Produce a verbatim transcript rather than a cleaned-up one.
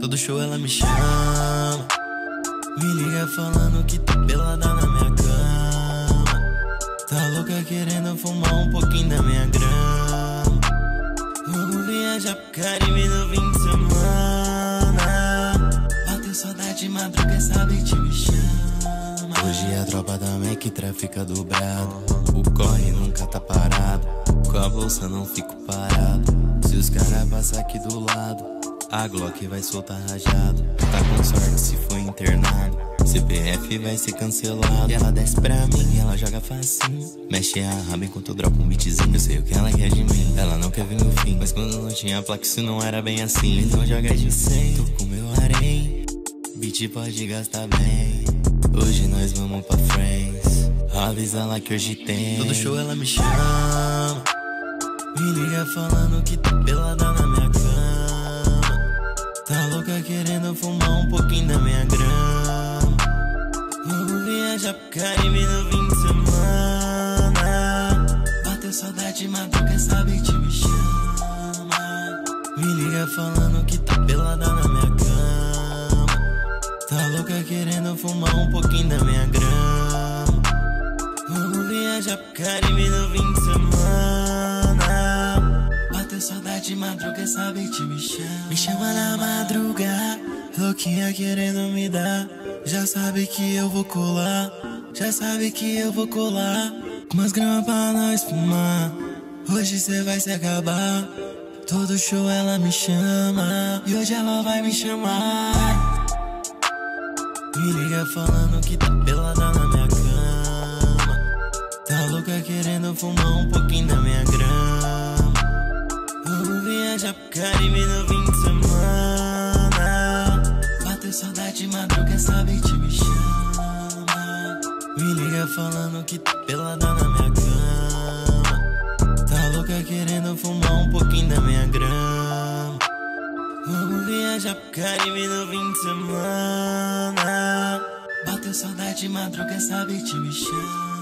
Todo show ela me chama, me liga falando que tá pelada na minha cama. Tá louca querendo fumar um pouquinho da minha grama. Vamos viajar pro Caribe no fim de semana. Bateu saudade, madruga, sabe que te me chama. Hoje a tropa da Mac trafica dobrado. O corre nunca tá parado, com a bolsa não fico parado. Se os caras passar aqui do lado, a Glock vai soltar rajado. Tá com sorte se for internado, C P F vai ser cancelado. Ela desce pra mim, ela joga facinho, mexe a raba enquanto eu dropo um beatzinho. Eu sei o que ela quer de mim, ela não quer ver meu fim. Mas quando não tinha placa isso não era bem assim. Então joga de cem, tô com meu harém, beat pode gastar bem. Hoje nós vamos pra Friends, avisa lá que hoje tem. Todo show ela me chama, me liga falando que tá pelada na minha cama. Tá louca querendo fumar um pouquinho da minha grama. Vamos viajar pro Caribe no fim de semana. Bateu saudade, madruga, sabe que te me chama. Me liga falando que tá pelada na minha cama. Tá louca querendo fumar um pouquinho da minha grama. Vamos viajar pro Caribe no fim de semana. Saudade, madruga, sabe que te me chama. Me chama na madruga, louquinha querendo me dar. Já sabe que eu vou colar, já sabe que eu vou colar. Umas gramas pra nós fumar, hoje cê vai se acabar. Todo show ela me chama, e hoje ela vai me chamar. Me liga falando que tá pelada na minha cama. Tá louca querendo fumar um pouquinho da minha grama. Viajar pro Caribe no fim de semana. Bateu saudade, madruga, sabe que te me chama. Me liga falando que tá pelada na minha cama. Tá louca querendo fumar um pouquinho da minha grama. Vamos viajar pro Caribe no fim de semana. Bateu saudade, madruga, sabe que te me chama.